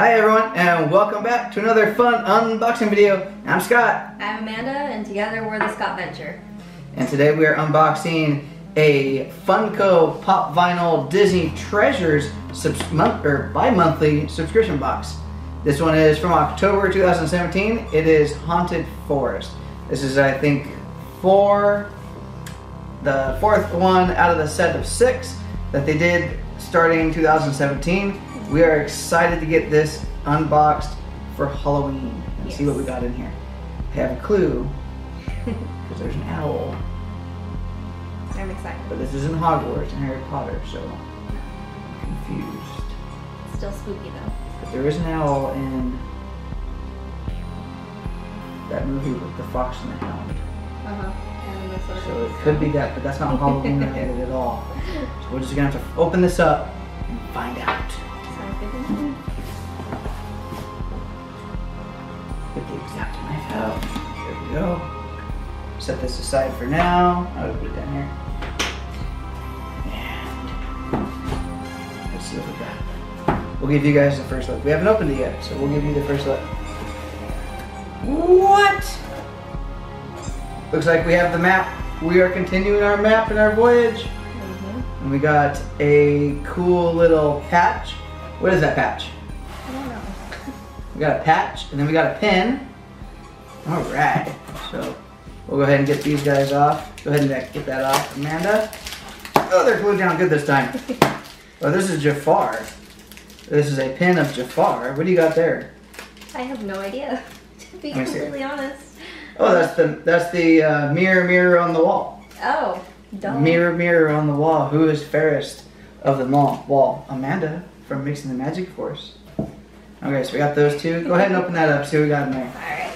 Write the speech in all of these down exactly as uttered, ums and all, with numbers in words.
Hi everyone, and welcome back to another fun unboxing video. I'm Scott. I'm Amanda, and together we're the Scott Venture. And today we are unboxing a Funko Pop Vinyl Disney Treasures month or bi-monthly subscription box. This one is from October two thousand seventeen. It is Haunted Forest. This is, I think, four, the fourth one out of the set of six that they did starting two thousand seventeen. We are excited to get this unboxed for Halloween and yes. see what we got in here. I have a clue, because there's an owl. I'm excited. But this isn't Hogwarts and Harry Potter, so I'm confused. It's still spooky though. But there is an owl in that movie with the fox and the hound. Uh-huh. And this one. So it could be that, but that's not Halloween related at all. So we're just gonna have to open this up and find out. Put the exact knife out. There we go. Set this aside for now. I'll put it down here. And let's see what we got. We'll give you guys the first look. We haven't opened it yet, so we'll give you the first look. What? Looks like we have the map. We are continuing our map and our voyage. Mm-hmm. And we got a cool little patch. What is that patch? I don't know. We got a patch, and then we got a pin. All right. So we'll go ahead and get these guys off. Go ahead and get that off, Amanda. Oh, they're glued down good this time. Oh, this is Jafar. This is a pin of Jafar. What do you got there? I have no idea, to be completely honest. Oh, that's the that's the uh, mirror, mirror on the wall. Oh, dumb. Mirror, mirror on the wall. Who is fairest of them all? Well, Amanda. From Mixing the Magic Force. Okay, so we got those two. Go ahead and open that up, see what we got in there. Alright.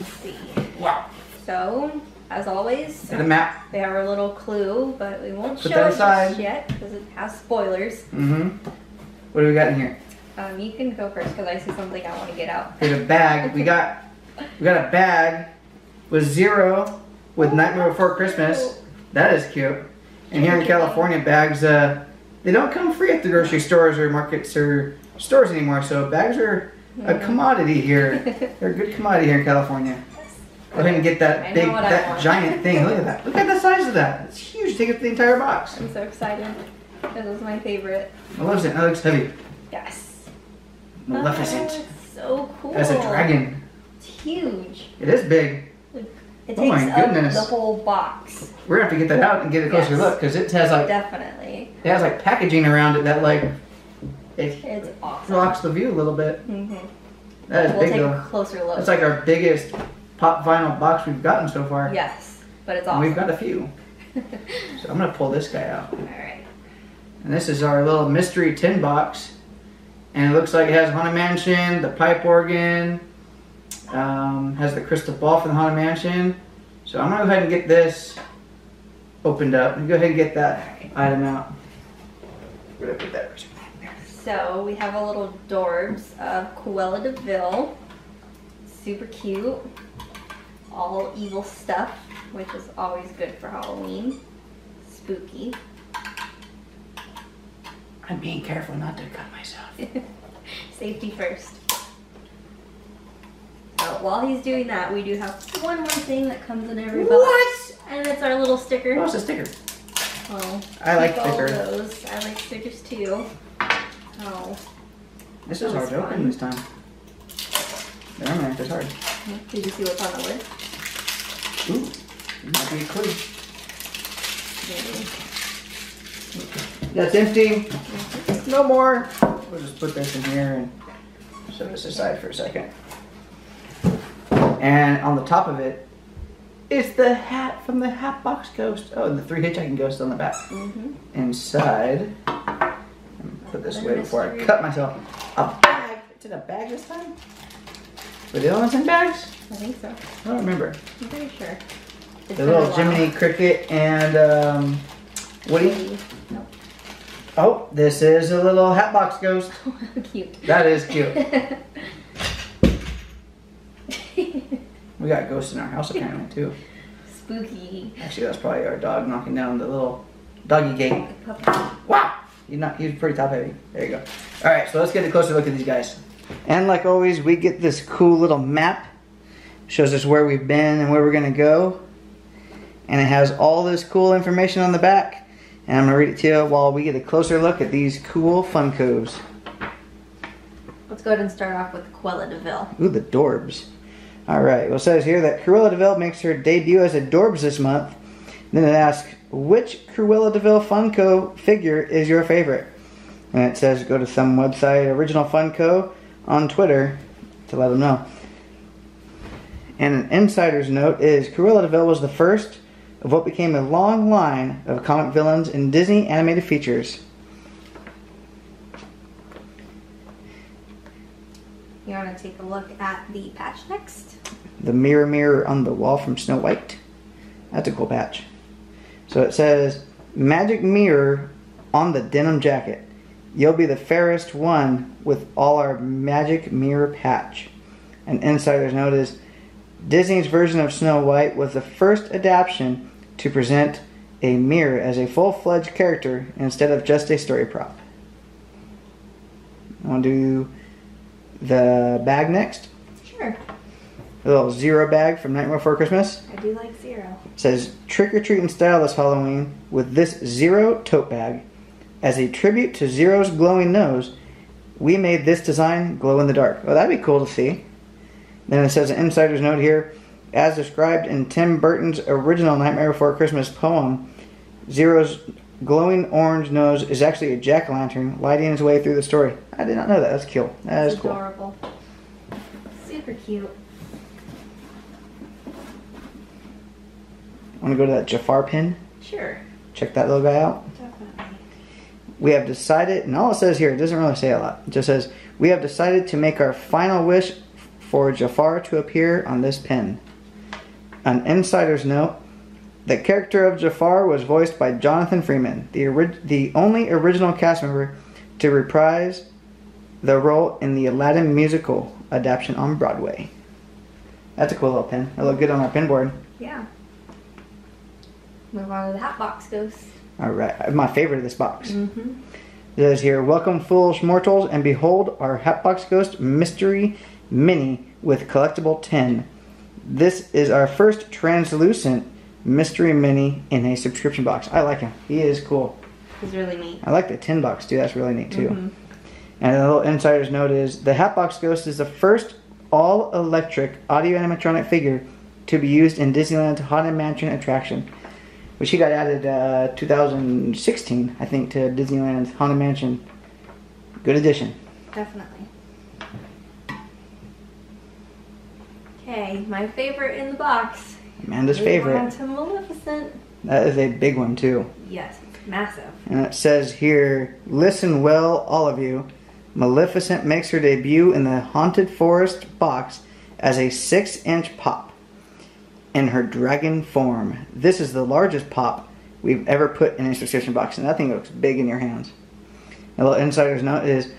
Let's see. Wow. So, as always, the map. We have our little clue, but we won't Put show that aside. it just yet because it has spoilers. Mm-hmm. What do we got in here? Um, you can go first because I see something I want to get out. There's a bag. We got we got a bag with Zero with oh, Nightmare Before Christmas. Cute. That is cute. And here in California, bags uh they don't come free at the grocery stores or markets or stores anymore, so bags are a commodity here. They're a good commodity here in California. Go ahead and get that big, that giant thing. Look at that. Look at the size of that. It's huge. Take up the entire box. I'm so excited. This is my favorite. I love it. That looks heavy. Yes. Maleficent. Oh, that's so cool. That's a dragon. It's huge. It is big. It takes oh my goodness. Up the whole box. We're gonna have to get that out and get a closer yes. look because it has like definitely it has like packaging around it that like it it's awesome. Blocks the view a little bit. Mm-hmm. That is we'll big take though. A closer look. It's like our biggest pop vinyl box we've gotten so far. Yes, but it's awesome. And we've got a few. So I'm gonna pull this guy out. All right. And this is our little mystery tin box, and it looks like it has Haunted Mansion, the pipe organ. Um, has the crystal ball from the Haunted Mansion. So I'm going to go ahead and get this opened up. Go ahead and get that right. item out. We're going to put that right there. So we have a little Dorbs of Cruella de Vil. Super cute. All evil stuff, which is always good for Halloween. Spooky. I'm being careful not to cut myself. Safety first. While he's doing that, we do have one more thing that comes in every box. What? And it's our little sticker. Oh, it's a sticker. Oh. I like stickers. Those. I like stickers too. Oh. This is hard to open this time. They're on there. It's hard. Did you see what's on the lid? Ooh. Might be a clue. That's empty. No more. We'll just put this in here and set this aside for a second. And on the top of it, it's the hat from the Hatbox Ghost. Oh, and the three hitchhiking ghosts on the back. Mm-hmm. Inside, let me put this away before I cut myself. A bag. It's in a bag this time? Were they all in bags? I think so. I don't remember. I'm pretty sure. It's the little Jiminy Cricket and um, Woody. Nope. Oh, this is a little Hatbox Ghost. How cute. That is cute. We got ghosts in our house apparently too. Spooky. Actually, that's probably our dog knocking down the little doggy gate. Wow! You're not, you're pretty top heavy. There you go. All right, so let's get a closer look at these guys. And like always, we get this cool little map. It shows us where we've been and where we're gonna go. And it has all this cool information on the back. And I'm gonna read it to you while we get a closer look at these cool Funkos. Let's go ahead and start off with Cruella de Vil. Ooh, the Dorbs. All right, well, it says here that Cruella de Vil makes her debut as a Dorbs this month. Then it asks, which Cruella de Vil Funko figure is your favorite? And it says go to some website, Original Funko, on Twitter to let them know. And an insider's note is Cruella de Vil was the first of what became a long line of comic villains in Disney animated features. You want to take a look at the patch next? The Mirror Mirror on the Wall from Snow White. That's a cool patch. So it says, magic mirror on the denim jacket. You'll be the fairest one with all our magic mirror patch. An insider's note is, Disney's version of Snow White was the first adaptation to present a mirror as a full-fledged character instead of just a story prop. I want to do the bag next. Sure. A little Zero bag from Nightmare Before Christmas. I do like Zero. It says, trick-or-treat in style this Halloween with this Zero tote bag. As a tribute to Zero's glowing nose, we made this design glow in the dark. Well, that'd be cool to see. Then it says an insider's note here, as described in Tim Burton's original Nightmare Before Christmas poem, Zero's glowing orange nose is actually a jack-o'-lantern lighting his way through the story. I did not know that. That's cool. That is cool. Adorable. Super cute. Want to go to that Jafar pin? Sure. Check that little guy out. Definitely. We have decided, and all it says here, it doesn't really say a lot. It just says, we have decided to make our final wish for Jafar to appear on this pin. An insider's note, the character of Jafar was voiced by Jonathan Freeman, the, ori the only original cast member to reprise the role in the Aladdin musical adaptation on Broadway. That's a cool little pin. It looked good on our pin board. Yeah. Move on to the Hatbox Ghost. Alright, my favorite of this box. Mm-hmm. It says here, welcome foolish mortals and behold our Hatbox Ghost Mystery Mini with Collectible ten. This is our first translucent Mystery Mini in a subscription box. I like him. He is cool. He's really neat. I like the tin box too. That's really neat too. Mm-hmm. And a little insider's note is, the Hatbox Ghost is the first all-electric audio animatronic figure to be used in Disneyland's Haunted Mansion attraction. Which he got added uh, two thousand sixteen, I think, to Disneyland's Haunted Mansion. Good addition. Definitely. Okay, my favorite in the box. Amanda's favorite. On to Maleficent. That is a big one, too. Yes, massive. And it says here, listen well, all of you. Maleficent makes her debut in the Haunted Forest box as a six inch pop. In her dragon form. This is the largest pop we've ever put in a subscription box, and that thing looks big in your hands. A little insider's note is,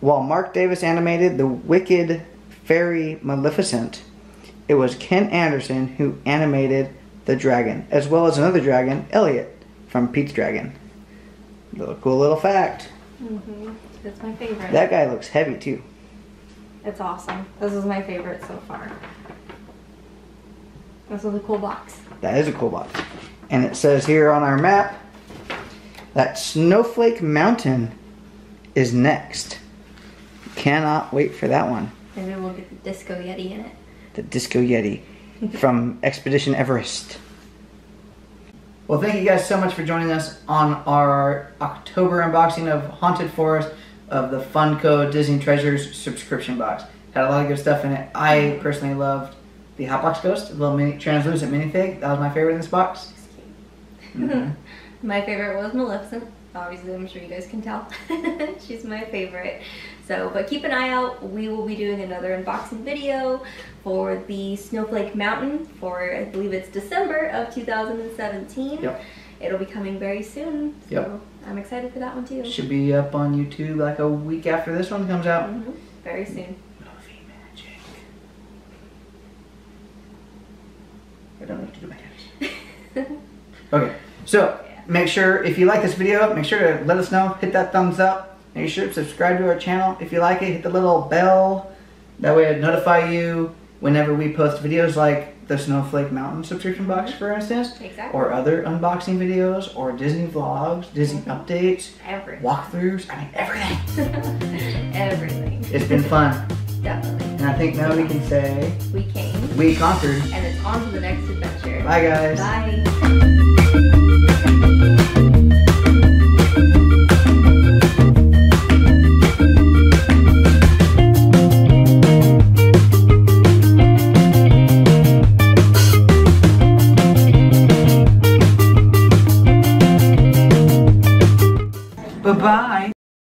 while Mark Davis animated the wicked fairy Maleficent, it was Ken Anderson who animated the dragon, as well as another dragon, Elliot, from Pete's Dragon. Little cool little fact. Mm-hmm. That's my favorite. That guy looks heavy too. It's awesome. This is my favorite so far. This is a cool box. That is a cool box. And it says here on our map that Snowflake Mountain is next. Cannot wait for that one. And then we'll get the Disco Yeti in it. The Disco Yeti from Expedition Everest. Well, thank you guys so much for joining us on our October unboxing of Haunted Forest of the Funko Disney Treasures subscription box. Had a lot of good stuff in it. I personally loved the Hatbox Ghost, a little mini, translucent minifig. That was my favorite in this box. Mm-hmm. My favorite was Maleficent. Obviously, I'm sure you guys can tell. She's my favorite. So, but keep an eye out. We will be doing another unboxing video for the Snowflake Mountain for, I believe it's December of two thousand seventeen. Yep. It'll be coming very soon. So yep. I'm excited for that one too. Should be up on YouTube like a week after this one comes out. Mm-hmm. Very soon. I don't have to do my hands. Okay, so Make sure, if you like this video, make sure to let us know. Hit that thumbs up. Make sure to subscribe to our channel. If you like it, hit the little bell. That way it'll notify you whenever we post videos like the Snowflake Mountain subscription box, for instance. Exactly. Or other unboxing videos, or Disney vlogs, Disney updates. Everything. Walkthroughs. I mean, everything. Everything. It's been fun. Definitely. And I think now we can say... We came. We conquered. And it's on to the next adventure. Bye, guys. Bye.